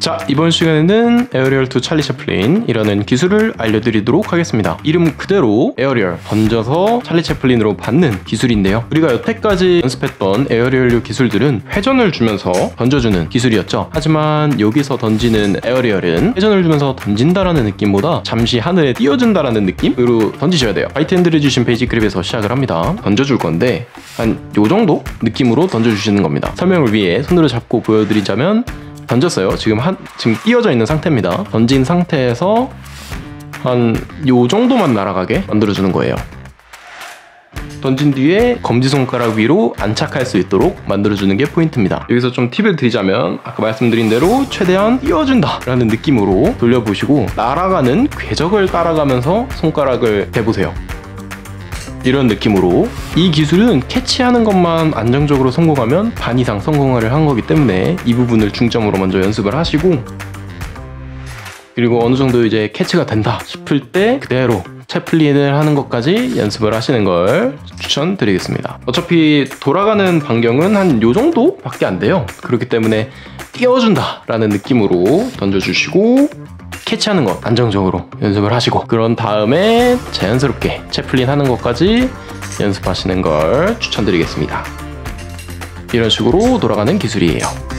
자, 이번 시간에는 에어리얼2 찰리 채플린 이라는 기술을 알려드리도록 하겠습니다. 이름 그대로 에어리얼 던져서 찰리 채플린으로 받는 기술인데요, 우리가 여태까지 연습했던 에어리얼 기술들은 회전을 주면서 던져주는 기술이었죠. 하지만 여기서 던지는 에어리얼은 회전을 주면서 던진다라는 느낌보다 잠시 하늘에 띄워준다라는 느낌으로 던지셔야 돼요. 바이트핸들이 주신 베이직 그립에서 시작을 합니다. 던져줄 건데 한 요정도 느낌으로 던져주시는 겁니다. 설명을 위해 손으로 잡고 보여드리자면, 던졌어요. 지금 띄어져 있는 상태입니다. 던진 상태에서 한 요 정도만 날아가게 만들어주는 거예요. 던진 뒤에 검지손가락 위로 안착할 수 있도록 만들어주는 게 포인트입니다. 여기서 좀 팁을 드리자면, 아까 말씀드린 대로 최대한 띄워준다 라는 느낌으로 돌려보시고 날아가는 궤적을 따라가면서 손가락을 대보세요. 이런 느낌으로, 이 기술은 캐치하는 것만 안정적으로 성공하면 반 이상 성공을 한 거기 때문에 이 부분을 중점으로 먼저 연습을 하시고, 그리고 어느 정도 이제 캐치가 된다 싶을 때 그대로 채플린을 하는 것까지 연습을 하시는 걸 추천드리겠습니다. 어차피 돌아가는 반경은 한 요 정도 밖에 안 돼요. 그렇기 때문에 띄워준다 라는 느낌으로 던져주시고 캐치하는 것 안정적으로 연습을 하시고, 그런 다음에 자연스럽게 채플린 하는 것까지 연습하시는 걸 추천드리겠습니다. 이런 식으로 돌아가는 기술이에요.